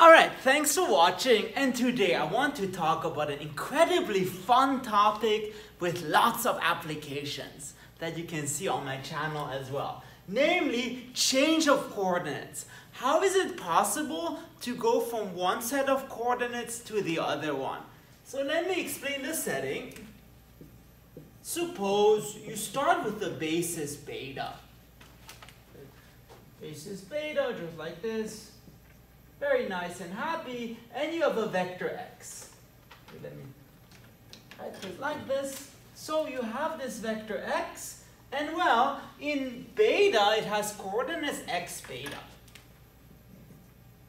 Alright, thanks for watching, and today I want to talk about an incredibly fun topic with lots of applications that you can see on my channel as well. Namely, change of coordinates. How is it possible to go from one set of coordinates to the other one? So let me explain the setting. Suppose you start with the basis beta. Basis beta, just like this. Very nice and happy, and you have a vector x. Let me write this like this. So you have this vector x, and well, in beta, it has coordinates x beta.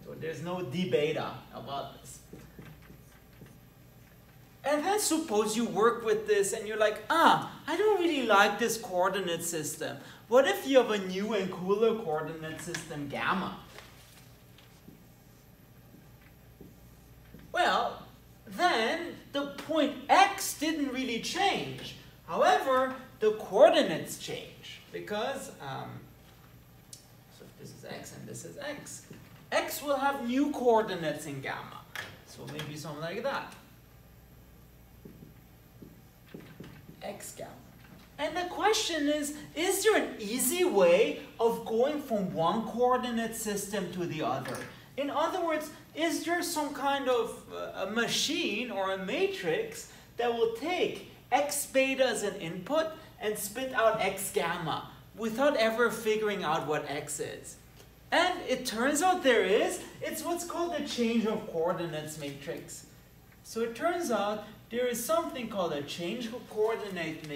So there's no d beta about this. And then suppose you work with this and you're like, I don't really like this coordinate system. What if you have a new and cooler coordinate system, gamma? Well, then the point x didn't really change. However, the coordinates change because, so if this is x and this is x, x will have new coordinates in gamma. So maybe something like that. X gamma. And the question is there an easy way of going from one coordinate system to the other? In other words, is there some kind of a machine or a matrix that will take x beta as an input and spit out x gamma without ever figuring out what x is? And it turns out there is. It's what's called the change of coordinates matrix. So it turns out there is something called a change of coordinates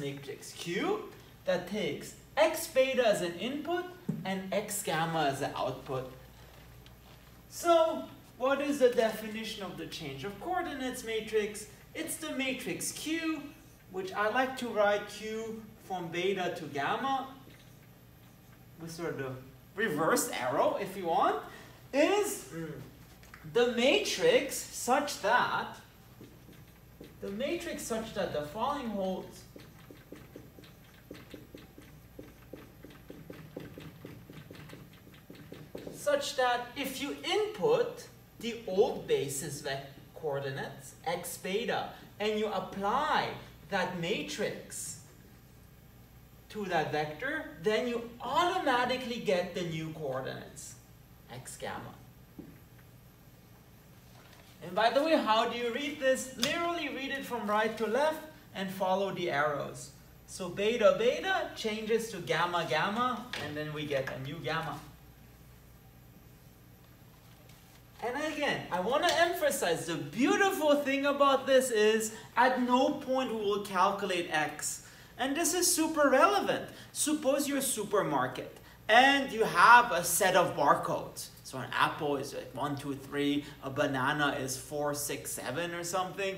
matrix Q that takes x beta as an input and x gamma as an output. So what is the definition of the change of coordinates matrix? It's the matrix Q, which I like to write Q from beta to gamma with sort of reverse arrow if you want, is the matrix such that the following holds. Such that if you input the old basis coordinates x beta and you apply that matrix to that vector, then you automatically get the new coordinates x gamma. And by the way, how do you read this? Literally read it from right to left and follow the arrows. So beta beta changes to gamma gamma, and then we get a new gamma. And again, I want to emphasize the beautiful thing about this is at no point we will calculate x. And this is super relevant. Suppose you're a supermarket and you have a set of barcodes. So an apple is like 1, 2, 3, a banana is 4, 6, 7 or something.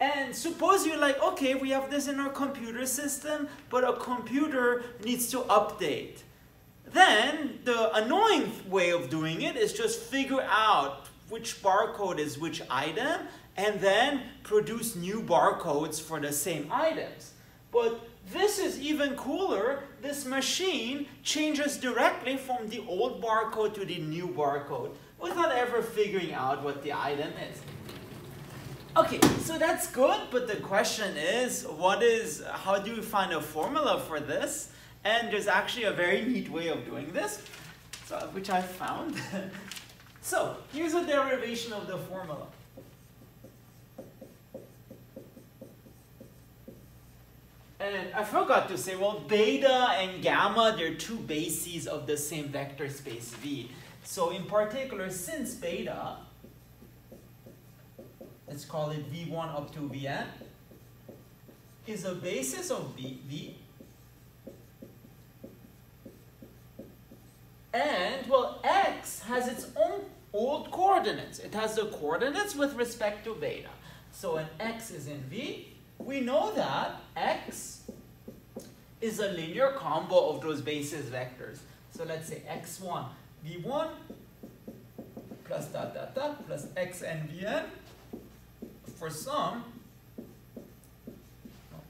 And suppose you're like, okay, we have this in our computer system, but a computer needs to update. Then the annoying way of doing it is just figure out which barcode is which item and then produce new barcodes for the same items. But this is even cooler. This machine changes directly from the old barcode to the new barcode without ever figuring out what the item is. Okay, so that's good, but the question is, how do you find a formula for this? And there's actually a very neat way of doing this, which I found. So here's a derivation of the formula. And I forgot to say, well, beta and gamma, they're two bases of the same vector space V. So in particular, since beta, let's call it V1 up to Vn, is a basis of V. And, well, x has its own old coordinates. It has the coordinates with respect to beta. So when x is in V, we know that x is a linear combo of those basis vectors. So let's say x1, V1, plus dot, dot, dot, plus xn, Vn, for some,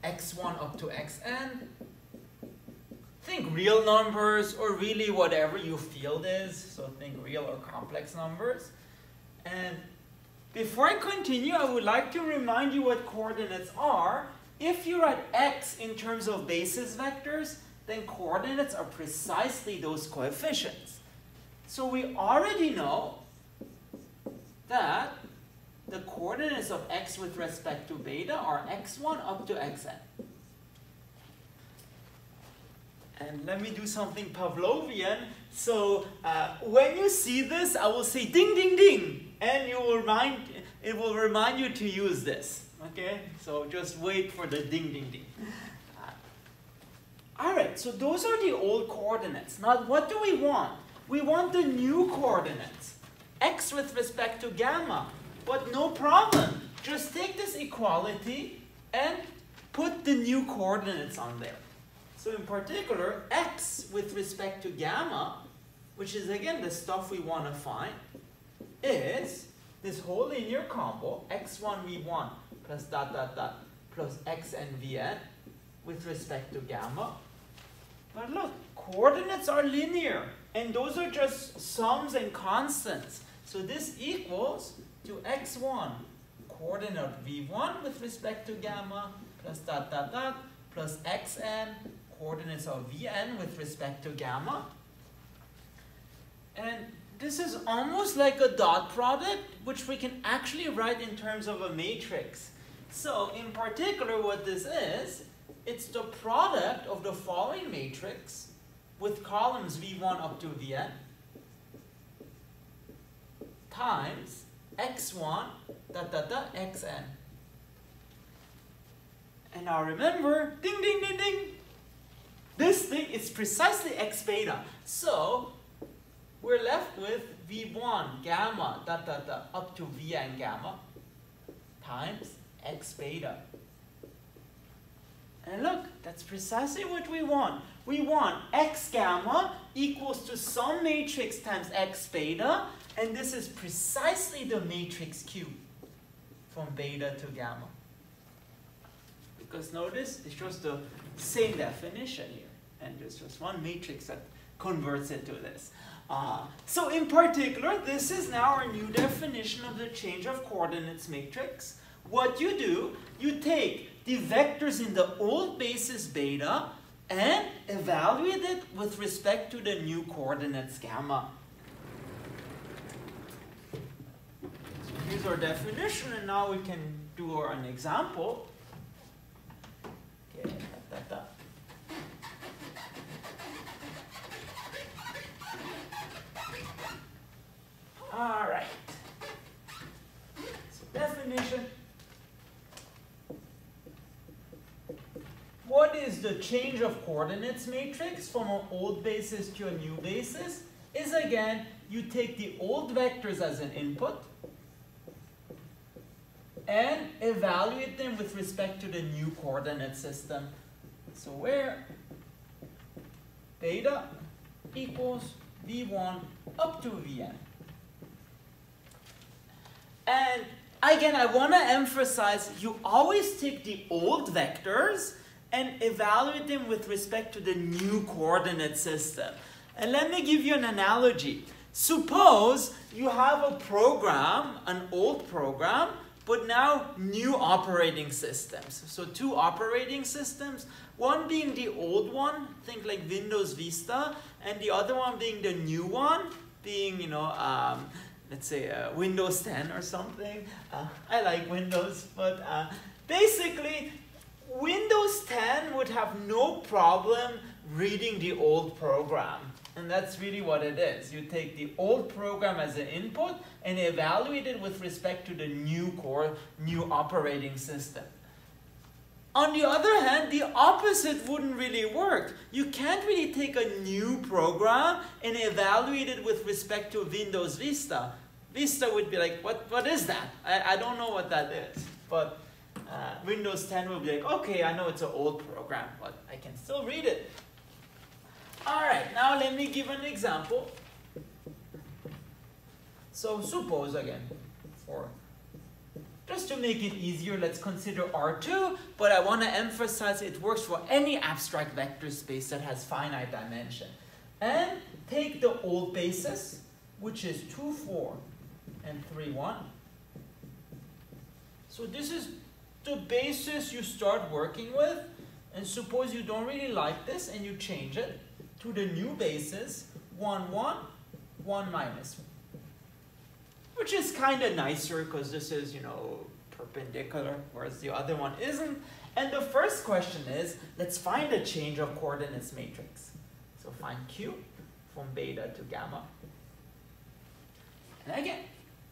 x1 up to xn, Think real numbers, or really whatever your field is. So think real or complex numbers. And before I continue, I would like to remind you what coordinates are. If you write x in terms of basis vectors, then coordinates are precisely those coefficients. So we already know that the coordinates of x with respect to beta are x1 up to xn. And let me do something Pavlovian. So when you see this, I will say ding, ding, ding, and you will remind you to use this. Okay, so just wait for the ding, ding, ding. All right, so those are the old coordinates. Now, what do we want? We want the new coordinates, x with respect to gamma. But no problem. Just take this equality and put the new coordinates on there. So in particular, x with respect to gamma, which is again the stuff we want to find, is this whole linear combo, x1 v1 plus dot dot dot plus xn vn with respect to gamma. But look, coordinates are linear, and those are just sums and constants. So this equals to x1 coordinate v1 with respect to gamma plus dot dot dot plus xn coordinates of vn with respect to gamma. And this is almost like a dot product, which we can actually write in terms of a matrix. So in particular, what this is, it's the product of the following matrix with columns v1 up to vn times x1 dot dot dot xn. And now remember, ding ding ding ding, this thing is precisely x beta. So we're left with v1 gamma dot dot dot up to vn gamma times x beta. And look, that's precisely what we want. We want x gamma equals to some matrix times x beta, and this is precisely the matrix Q from beta to gamma. Because notice, it's just the same definition here, and there's just one matrix that converts it to this. So in particular, this is now our new definition of the change of coordinates matrix. What you do, you take the vectors in the old basis beta and evaluate it with respect to the new coordinates gamma. So here's our definition, and now we can do an example. Okay, da, da, da. All right. So definition. What is the change of coordinates matrix from an old basis to a new basis? Is again, you take the old vectors as an input and evaluate them with respect to the new coordinate system. So where beta equals v1 up to vn. And again, I want to emphasize, you always take the old vectors and evaluate them with respect to the new coordinate system. And let me give you an analogy. Suppose you have a program, an old program, but now new operating systems. So two operating systems, one being the old one, think like Windows Vista, and the other one being the new one, being, you know, let's say Windows 10 or something. I like Windows, but basically, Windows 10 would have no problem reading the old program. And that's really what it is. You take the old program as an input and evaluate it with respect to the new core, new operating system. On the other hand, the opposite wouldn't really work. You can't really take a new program and evaluate it with respect to Windows Vista. Vista would be like, what is that? I don't know what that is. But Windows 10 will be like, okay, I know it's an old program, but I can still read it. All right, now let me give an example. So suppose again, for Just to make it easier, let's consider R2, but I want to emphasize it works for any abstract vector space that has finite dimension. And take the old basis, which is 2, 4, and 3, 1. So this is the basis you start working with. And suppose you don't really like this and you change it to the new basis, 1, 1, 1, minus 1. Which is kind of nicer because this is, you know, perpendicular, whereas the other one isn't. And the first question is, let's find a change of coordinates matrix. So find Q from beta to gamma. And again,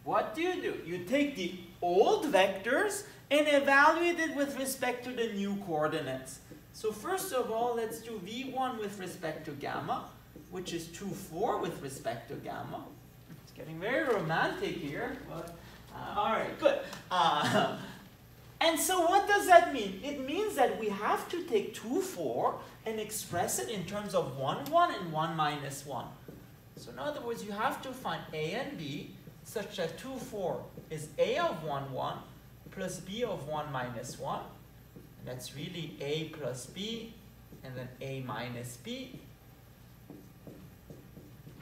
what do? You take the old vectors and evaluate it with respect to the new coordinates. So first of all, let's do V1 with respect to gamma, which is 2, 4 with respect to gamma. Getting very romantic here, but all right, good. And so what does that mean? It means that we have to take 2, 4 and express it in terms of 1, 1 and 1 minus 1. So in other words, you have to find A and B such that 2, 4 is A of 1, 1 plus B of 1 minus 1. And that's really A plus B and then A minus B.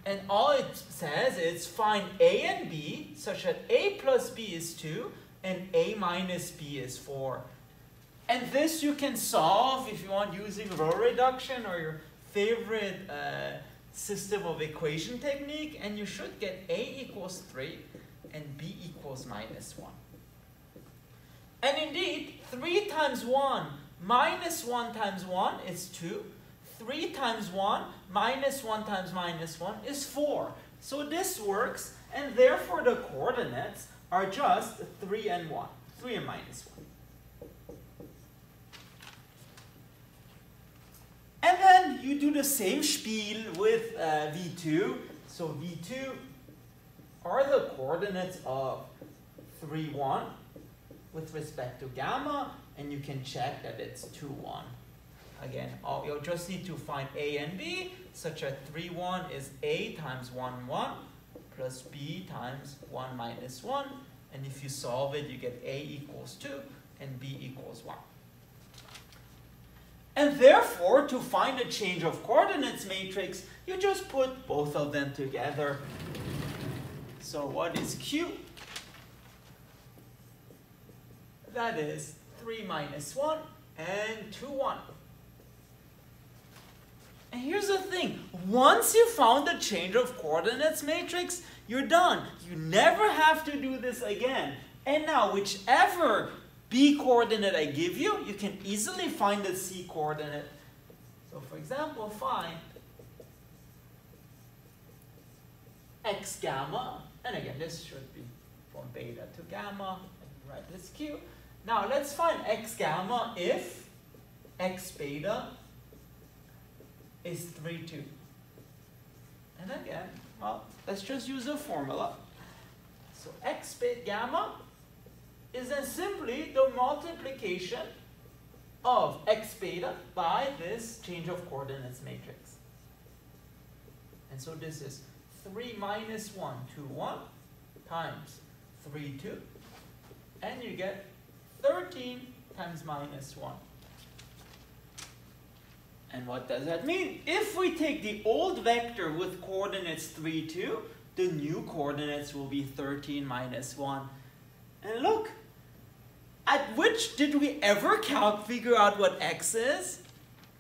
And all it says is find A and B such that A plus B is 2 and A minus B is 4. And this you can solve if you want using row reduction or your favorite system of equation technique, and you should get A equals 3 and B equals minus 1. And indeed, 3 times 1 minus 1 times 1 is 2. 3 times 1 minus 1 times minus 1 is 4. So this works, and therefore the coordinates are just 3 and 1, 3 and minus 1. And then you do the same spiel with V2. So V2 are the coordinates of 3, 1 with respect to gamma, and you can check that it's 2, 1. Again, you'll just need to find A and B, such that 3, 1 is A times 1, 1, plus B times 1 minus 1. And if you solve it, you get A equals 2 and B equals 1. And therefore, to find a change of coordinates matrix, you just put both of them together. So what is Q? That is 3 minus 1 and 2, 1. And here's the thing, once you found the change of coordinates matrix, you're done. You never have to do this again. And now, whichever B coordinate I give you, you can easily find the C coordinate. So for example, find X gamma, and again, this should be from beta to gamma, and write this Q. Now let's find X gamma if X beta is 3, 2. And again, well, let's just use a formula. So X gamma is then simply the multiplication of X beta by this change of coordinates matrix. And so this is 3 minus 1, 2, 1 times 3, 2. And you get 13 times minus 1. And what does that mean? If we take the old vector with coordinates 3, 2, the new coordinates will be 13 minus 1. And look, at which did we ever figure out what X is?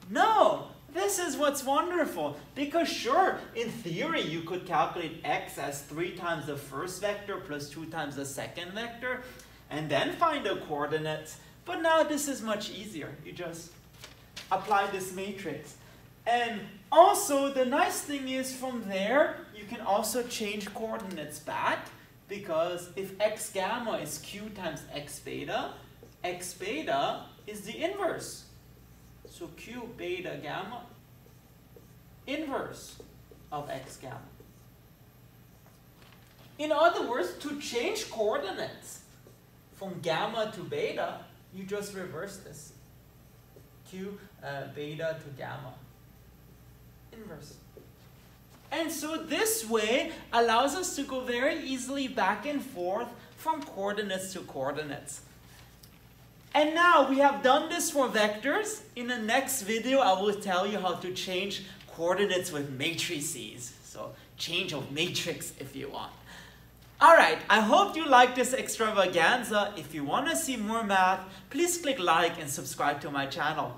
No, this is what's wonderful. Because sure, in theory, you could calculate X as 3 times the first vector plus 2 times the second vector, and then find the coordinates. But now this is much easier. You just apply this matrix. And also, the nice thing is from there, you can also change coordinates back, because if X gamma is Q times X beta is the inverse. So Q beta gamma, inverse of X gamma. In other words, to change coordinates from gamma to beta, you just reverse this. Q beta to gamma, inverse. And so this way allows us to go very easily back and forth from coordinates to coordinates. And now we have done this for vectors. In the next video, I will tell you how to change coordinates with matrices. So change of matrix if you want. All right, I hope you like this extravaganza. If you want to see more math, please click like and subscribe to my channel.